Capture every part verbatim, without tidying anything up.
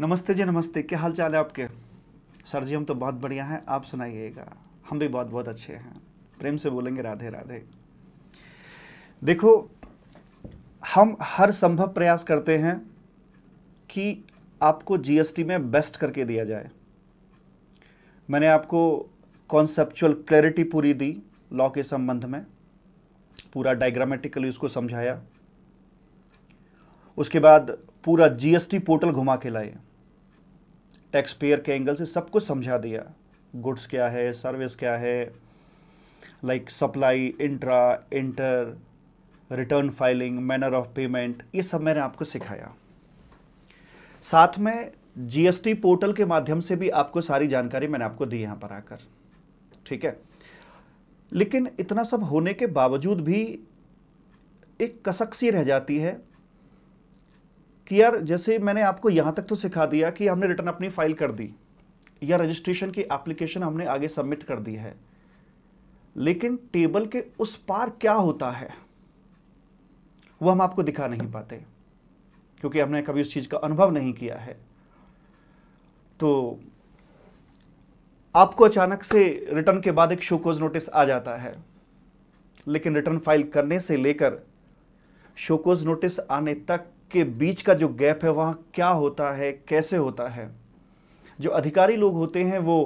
नमस्ते जी, नमस्ते। क्या हाल चाल है आपके? सर जी हम तो बहुत बढ़िया हैं, आप सुनाइएगा। हम भी बहुत बहुत अच्छे हैं, प्रेम से बोलेंगे राधे राधे। देखो, हम हर संभव प्रयास करते हैं कि आपको जीएसटी में बेस्ट करके दिया जाए। मैंने आपको कॉन्सेप्चुअल क्लैरिटी पूरी दी, लॉ के संबंध में पूरा डायग्रामेटिकली उसको समझाया। उसके बाद पूरा जीएसटी पोर्टल घुमा के लाए, टैक्स पेयर के एंगल से सब कुछ समझा दिया। गुड्स क्या है, सर्विस क्या है, like supply, intra, inter, return filing, manner of payment, ये सब मैंने आपको सिखाया। साथ में जीएसटी पोर्टल के माध्यम से भी आपको सारी जानकारी मैंने आपको दी यहाँ पर आकर, ठीक है। लेकिन इतना सब होने के बावजूद भी एक कसक सी रह जाती है कि यार, जैसे मैंने आपको यहाँ तक तो सिखा दिया कि हमने रिटर्न अपनी फाइल कर दी या रजिस्ट्रेशन की एप्लीकेशन हमने आगे सबमिट कर दी है, लेकिन टेबल के उस पार क्या होता है वो हम आपको दिखा नहीं पाते, क्योंकि हमने कभी उस चीज़ का अनुभव नहीं किया है। तो आपको अचानक से रिटर्न के बाद एक शो कॉज नोटिस आ जाता है, लेकिन रिटर्न फाइल करने से लेकर शो कॉज नोटिस आने तक के बीच का जो गैप है, वहाँ क्या होता है, कैसे होता है। जो अधिकारी लोग होते हैं वो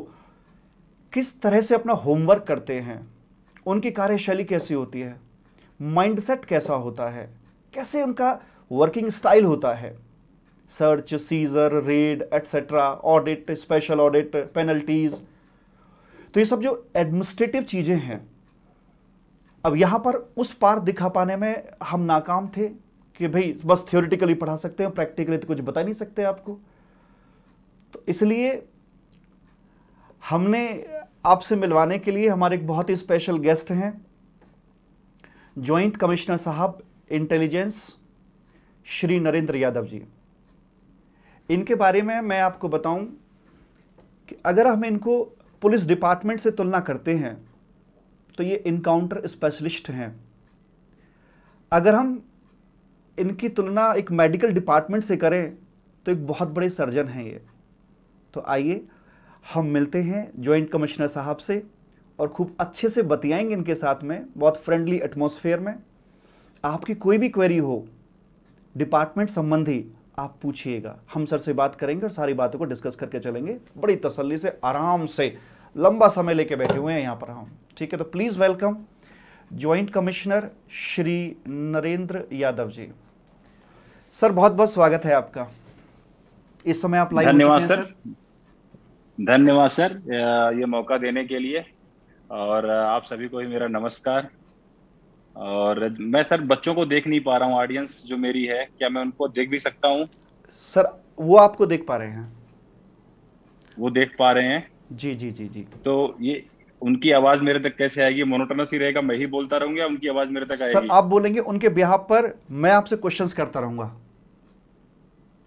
किस तरह से अपना होमवर्क करते हैं, उनकी कार्यशैली कैसी होती है, माइंडसेट कैसा होता है, कैसे उनका वर्किंग स्टाइल होता है। Search, seizure, raid, etcetera, audit, special audit, penalties, तो ये सब जो एडमिनिस्ट्रेटिव चीज़ें हैं, अब यहाँ पर उस पार दिखा पाने में हम नाकाम थे कि भाई बस थियोरिटिकली पढ़ा सकते हैं, प्रैक्टिकली तो कुछ बता नहीं सकते आपको। तो इसलिए हमने आपसे मिलवाने के लिए हमारे एक बहुत ही स्पेशल गेस्ट हैं, जॉइंट कमिश्नर साहब इंटेलिजेंस श्री नरेंद्र यादव जी। इनके बारे में मैं आपको बताऊं कि अगर हम इनको पुलिस डिपार्टमेंट से तुलना करते हैं तो ये इनकाउंटर स्पेशलिस्ट हैं। अगर हम इनकी तुलना एक मेडिकल डिपार्टमेंट से करें तो एक बहुत बड़े सर्जन हैं ये। तो आइए हम मिलते हैं जॉइंट कमिश्नर साहब से और खूब अच्छे से बतियाएंगे इनके साथ में, बहुत फ्रेंडली एटमॉस्फेयर में। आपकी कोई भी क्वेरी हो डिपार्टमेंट संबंधी, आप पूछिएगा, हम सर से बात करेंगे और सारी बातों को डिस्कस करके चलेंगे बड़ी तसल्ली से, आराम से। लंबा समय लेके बैठे हुए हैं यहाँ पर हम, ठीक है। तो please welcome joint commissioner Shri Narendra Yadav ji. Sir बहुत बहुत स्वागत है आपका। इस समय आप लाइव। धन्यवाद सर, धन्यवाद सर ये मौका देने के लिए, और आप सभी को ही मेरा नमस्कार। और मैं सर बच्चों को देख नहीं पा रहा हूँ, ऑडियंस जो मेरी है, क्या मैं उनको देख भी सकता हूँ? सर वो आपको देख पा रहे हैं, वो देख पा रहे हैं। जी जी जी जी। तो ये उनकी आवाज मेरे तक कैसे आएगी? मोनोटोनस ही रहेगा, मैं ही बोलता रहूंगा, उनकी आवाज मेरे तक आएगी? सर आप बोलेंगे, उनके बिहाफ पर मैं आपसे क्वेश्चंस करता रहूंगा।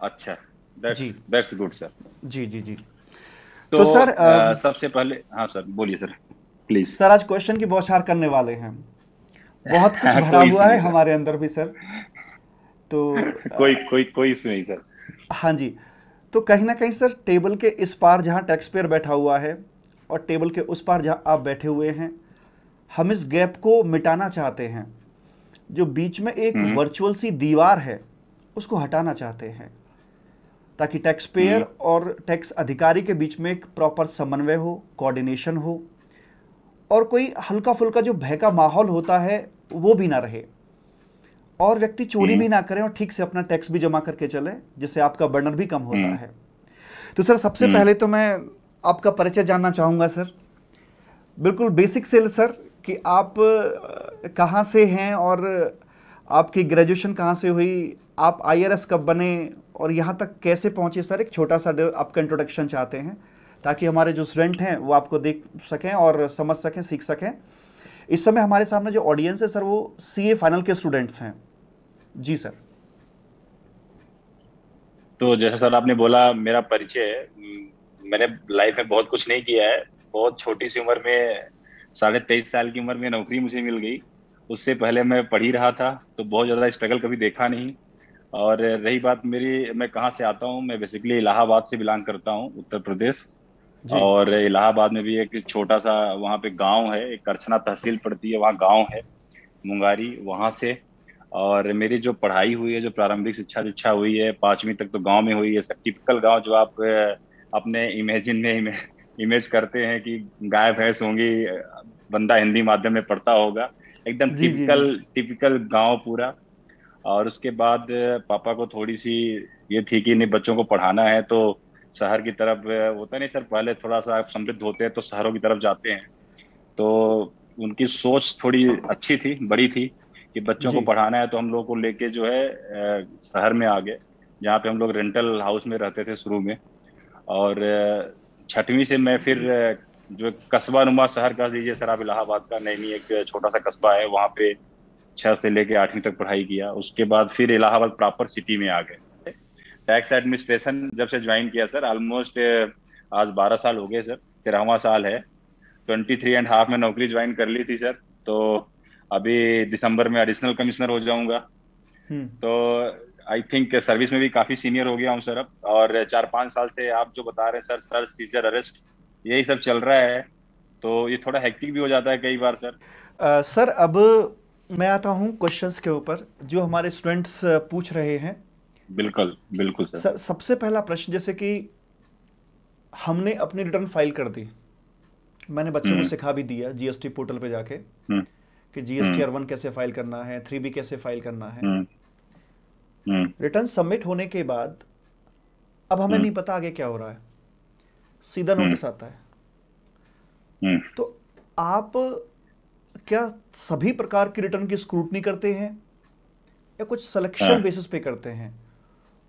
अच्छा, दैट्स दैट्स गुड सर। जी जी जी। तो, तो सर आ, सबसे पहले, हाँ सर बोलिए सर, प्लीज। सर आज क्वेश्चन की बौछार करने वाले हैं, बहुत कुछ भरा हुआ है हमारे अंदर भी सर, तो कोई कोई कोई इशू नहीं सर। हाँ जी। तो कहीं ना कहीं सर, टेबल के इस पार जहाँ टैक्स पेयर बैठा हुआ है और टेबल के उस पार जहाँ आप बैठे हुए हैं, हम इस गैप को मिटाना चाहते हैं। जो बीच में एक वर्चुअल सी दीवार है उसको हटाना चाहते हैं, ताकि टैक्स पेयर और टैक्स अधिकारी के बीच में एक प्रॉपर समन्वय हो, कोऑर्डिनेशन हो, और कोई हल्का फुल्का जो भय का माहौल होता है वो भी ना रहे, और व्यक्ति चोरी भी ना करे और ठीक से अपना टैक्स भी जमा करके चले, जिससे आपका बर्नर भी कम होता है। तो सर सबसे पहले तो मैं आपका परिचय जानना चाहूँगा सर, बिल्कुल बेसिक से सर, कि आप कहाँ से हैं और आपकी ग्रेजुएशन कहाँ से हुई, आप आईआरएस कब बने और यहाँ तक कैसे पहुँचे सर। एक छोटा सा आपका इंट्रोडक्शन चाहते हैं, ताकि हमारे जो स्टूडेंट हैं वो आपको देख सकें और समझ सकें, सीख सकें। इस समय हमारे सामने जो ऑडियंस है सर, वो सीए फाइनल के स्टूडेंट्स हैं। जी सर। तो जैसा सर आपने बोला, मेरा परिचय, मैंने लाइफ में बहुत कुछ नहीं किया है। बहुत छोटी सी उम्र में, साढ़े तेईस साल की उम्र में नौकरी मुझे मिल गई। उससे पहले मैं पढ़ ही रहा था, तो बहुत ज़्यादा स्ट्रगल कभी देखा नहीं। और रही बात मेरी, मैं कहाँ से आता हूँ, मैं बेसिकली इलाहाबाद से बिलोंग करता हूँ, उत्तर प्रदेश। और इलाहाबाद में भी एक छोटा सा वहाँ पे गांव है, एक करछना तहसील पड़ती है, वहाँ गांव है मुंगारी, वहाँ से। और मेरी जो पढ़ाई हुई है, जो प्रारंभिक शिक्षा दीक्षा हुई है, पाँचवीं तक तो गांव में हुई है। सब टिपिकल गांव जो आप अपने इमेजिन में इमेज करते हैं कि गाय भैंस होंगी, बंदा हिंदी माध्यम में पढ़ता होगा, एकदम टिपिकल टिपिकल गाँव पूरा। और उसके बाद पापा को थोड़ी सी ये थी कि नहीं, बच्चों को पढ़ाना है तो शहर की तरफ होता नहीं सर, पहले थोड़ा सा समृद्ध होते हैं तो शहरों की तरफ जाते हैं। तो उनकी सोच थोड़ी अच्छी थी, बड़ी थी कि बच्चों को पढ़ाना है, तो हम लोगों को लेके जो है शहर में आ गए, जहाँ पे हम लोग रेंटल हाउस में रहते थे शुरू में। और छठवीं से मैं फिर जो कस्बा नुमा शहर कह दीजिए सर आप, इलाहाबाद का नैनी एक छोटा सा कस्बा है, वहाँ पे छह से लेके आठवीं तक पढ़ाई किया। उसके बाद फिर इलाहाबाद प्रॉपर सिटी में आ गए। टैक्स एडमिनिस्ट्रेशन जब से ज्वाइन किया सर, ऑलमोस्ट आज बारह साल हो गए सर, तेरहवां साल है। ट्वेंटी थ्री एंड हाफ में नौकरी ज्वाइन कर ली थी सर, तो अभी दिसंबर में एडिशनल कमिश्नर हो जाऊंगा। तो आई थिंक सर्विस में भी काफी सीनियर हो गया हूँ सर अब। और चार पाँच साल से आप जो बता रहे हैं सर, सर्च सीजर अरेस्ट यही सब चल रहा है, तो ये थोड़ा हेक्टिक भी हो जाता है कई बार सर। आ, सर अब मैं आता हूँ क्वेश्चंस के ऊपर जो हमारे स्टूडेंट्स पूछ रहे हैं। बिल्कुल बिल्कुल सर। सर सबसे पहला प्रश्न, जैसे कि हमने अपनी रिटर्न फाइल कर दी, मैंने बच्चों को सिखा भी दिया जीएसटी पोर्टल पे जाके कि जीएसटीआर वन कैसे फाइल करना है, थ्री बी कैसे फाइल करना है। रिटर्न सबमिट होने के बाद अब हमें नहीं पता आगे क्या हो रहा है, सीधा नोटिस आता है। तो आप क्या सभी प्रकार की रिटर्न की स्क्रूटनी करते हैं या कुछ सिलेक्शन बेसिस पे करते हैं,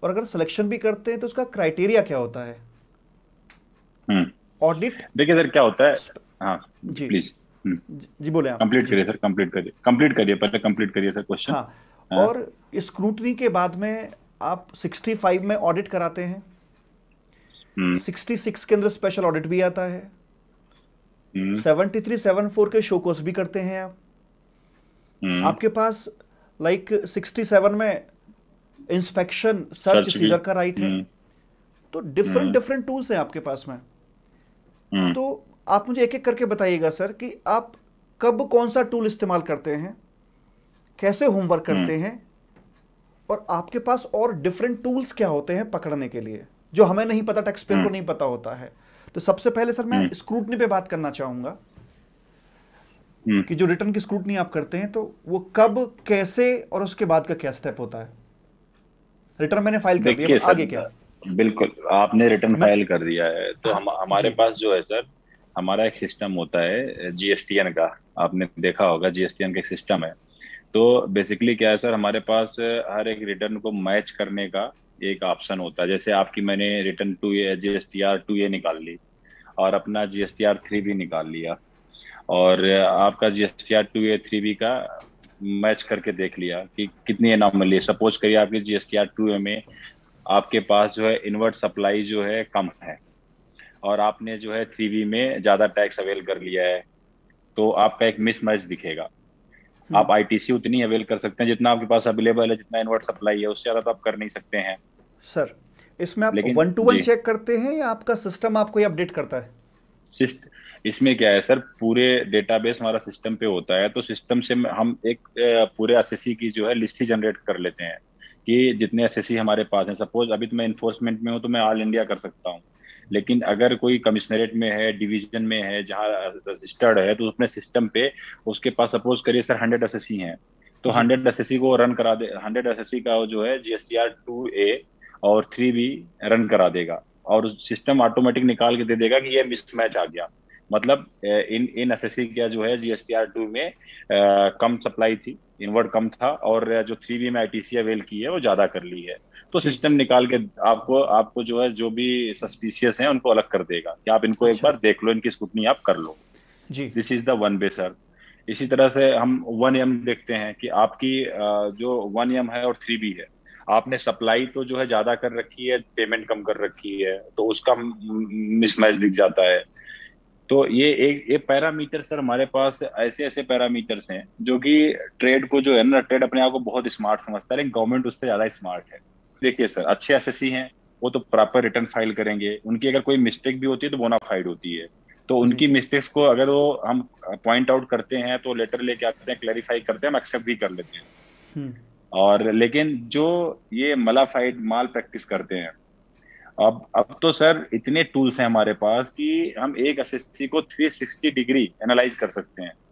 और अगर सिलेक्शन भी करते हैं तो उसका क्राइटेरिया क्या होता है? ऑडिट देखिए सर क्या होता है। हाँ जी प्लीज जी बोले आप, कंप्लीट करिए सर, कंप्लीट करिए कंप्लीट करिए पहले कंप्लीट करिए सर क्वेश्चन। हाँ, और स्क्रूटनी के बाद में आप सिक्सटी फाइव में ऑडिट कराते हैं, सिक्सटी सिक्स के अंदर स्पेशल ऑडिट भी आता है, सेवेंटी थ्री, सेवेंटी फोर के शोकोस भी करते हैं आप। आपके पास लाइक सिक्सटी सेवन में इंस्पेक्शन सर्च सीजर का राइट है। तो डिफरेंट डिफरेंट टूल्स हैं आपके पास में। तो आप मुझे एक एक करके बताइएगा सर कि आप कब कौन सा टूल इस्तेमाल करते हैं, कैसे होमवर्क करते हैं, और आपके पास और डिफरेंट टूल्स क्या होते हैं पकड़ने के लिए जो हमें नहीं पता, टैक्स पेयर को नहीं पता होता है। तो सबसे पहले सर मैं स्क्रूटनी पे बात करना चाहूंगा कि जो रिटर्न की स्क्रूटनी आप करते हैं तो वो कब, कैसे और उसके बाद का क्या स्टेप होता है? रिटर्न मैंने फाइल कर दिया, आगे क्या? बिल्कुल, आपने रिटर्न फाइल कर दिया है तो हम हमारे पास जो है सर, हमारा एक सिस्टम होता है जीएसटीएन का, आपने देखा होगा जीएसटीएन का एक सिस्टम है। तो बेसिकली क्या है सर, हमारे पास हर एक रिटर्न को मैच करने का एक ऑप्शन होता है। जैसे आपकी मैंने return two A GSTR two A निकाल ली और अपना जीएसटीआर थ्री बी निकाल लिया और आपका GSTR two A three B का मैच करके देख लिया कि कितनी एनॉमली है। सपोज करिए आपके जीएसटीआर टू ए में आपके पास जो है इनवर्ट सप्लाई जो है कम है और आपने जो है थ्री बी में ज़्यादा टैक्स अवेल कर लिया है, तो आपका एक मिसमैच दिखेगा। आप आईटीसी उतनी अवेल कर सकते हैं जितना आपके पास अवेलेबल है, जितना इनवर्ट सप्लाई है, उससे ज़्यादा आप कर नहीं सकते हैं सर। इसमें आप वन टू वन चेक करते हैं या आपका सिस्टम आपको ये अपडेट करता है? इसमें क्या है सर, पूरे डेटाबेस हमारा सिस्टम पे होता है, तो सिस्टम से हम एक पूरे एसएससी की जो है लिस्ट ही जनरेट कर लेते हैं कि जितने एसएससी हमारे पास हैं। सपोज अभी तो मैं इन्फोर्समेंट में हूँ तो मैं ऑल इंडिया कर सकता हूँ, लेकिन अगर कोई कमिश्नरेट में है, डिवीजन में है, जहाँ रजिस्टर्ड है, तो अपने सिस्टम पे उसके पास सपोज करिए सर हंड्रेड एसएससी हैं, तो हंड्रेड एसएससी को रन करा दे, हंड्रेड एसएससी का जो है जीएसटीआर टू ए और थ्री बी रन करा देगा और सिस्टम ऑटोमेटिक निकाल के दे देगा कि ये मिसमैच आ गया। मतलब इन इन एसएससी का जो है जीएसटीआर टू में आ, कम सप्लाई थी, इनवर्ड कम था, और जो थ्री बी में आईटीसी अवेल की है वो ज्यादा कर ली है, तो सिस्टम निकाल के आपको आपको जो है जो भी सस्पिशियस हैं उनको अलग कर देगा कि आप इनको एक बार देख लो, इनकी स्क्रूटनी आप कर लो जी। This is the one way sir. इसी तरह से हम वन एम देखते हैं कि आपकी जो वन एम है और थ्री बी है, आपने सप्लाई तो जो है ज्यादा कर रखी है, पेमेंट कम कर रखी है, तो उसका मिसमैच दिख जाता है। तो ये एक ये पैरामीटर सर हमारे पास ऐसे ऐसे पैरामीटर्स हैं जो कि ट्रेड को जो है ना, ट्रेड अपने आप को बहुत स्मार्ट समझता है लेकिन गवर्नमेंट उससे ज्यादा स्मार्ट है। देखिए सर, अच्छे एसएससी हैं, वो तो प्रॉपर रिटर्न फाइल करेंगे, उनकी अगर कोई मिस्टेक भी होती है तो बोनाफाइड होती है, तो उनकी मिस्टेक्स को अगर वो हम पॉइंट आउट करते हैं तो लेटर लेके आते हैं, क्लैरिफाई करते हैं, हम एक्सेप्ट भी कर लेते हैं। और लेकिन जो ये मलाफाइड माल प्रैक्टिस करते हैं, अब अब तो सर इतने टूल्स हैं हमारे पास कि हम एक एसएससी को तीन सौ साठ डिग्री एनालाइज कर सकते हैं।